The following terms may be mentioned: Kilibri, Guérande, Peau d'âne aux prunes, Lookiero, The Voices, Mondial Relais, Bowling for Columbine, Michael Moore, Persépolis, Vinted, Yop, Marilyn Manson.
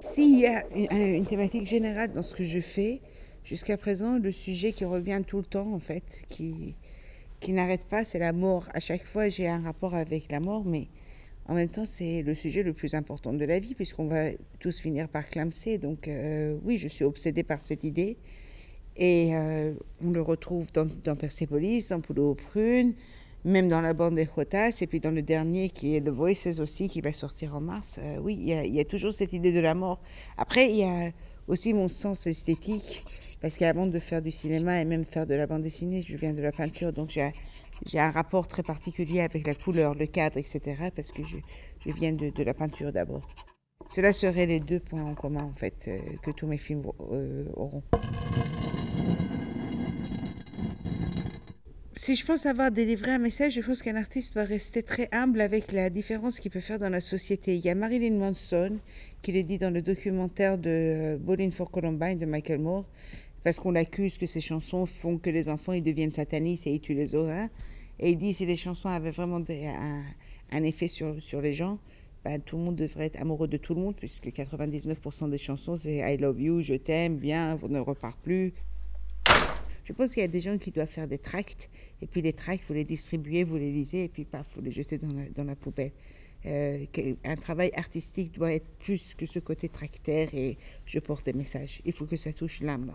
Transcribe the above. S'il y a une thématique générale dans ce que je fais, jusqu'à présent, le sujet qui revient tout le temps, en fait, qui n'arrête pas, c'est la mort. À chaque fois, j'ai un rapport avec la mort, mais en même temps, c'est le sujet le plus important de la vie, puisqu'on va tous finir par clamser. Donc oui, je suis obsédée par cette idée. Et on le retrouve dans Persépolis, dans Peau d'âne aux prunes, même dans la bande des Jotas, et puis dans le dernier qui est The Voices aussi, qui va sortir en mars. Oui, il y a toujours cette idée de la mort. Après, il y a aussi mon sens esthétique, parce qu'avant de faire du cinéma et même faire de la bande dessinée, je viens de la peinture, donc j'ai un rapport très particulier avec la couleur, le cadre, etc., parce que je viens de la peinture d'abord. Cela serait les deux points en commun, en fait, que tous mes films auront. Si je pense avoir délivré un message, je pense qu'un artiste doit rester très humble avec la différence qu'il peut faire dans la société. Il y a Marilyn Manson qui le dit dans le documentaire de Bowling for Columbine de Michael Moore, parce qu'on l'accuse que ses chansons font que les enfants ils deviennent satanistes et ils tuent les autres. Hein. Et il dit si les chansons avaient vraiment un effet sur les gens, ben, tout le monde devrait être amoureux de tout le monde, puisque 99% des chansons c'est I love you, je t'aime, viens, on ne repart plus. Je pense qu'il y a des gens qui doivent faire des tracts, et puis les tracts, vous les distribuez, vous les lisez, et puis paf, vous les jetez dans la poubelle. Un travail artistique doit être plus que ce côté tractaire, et je porte des messages. Il faut que ça touche l'âme.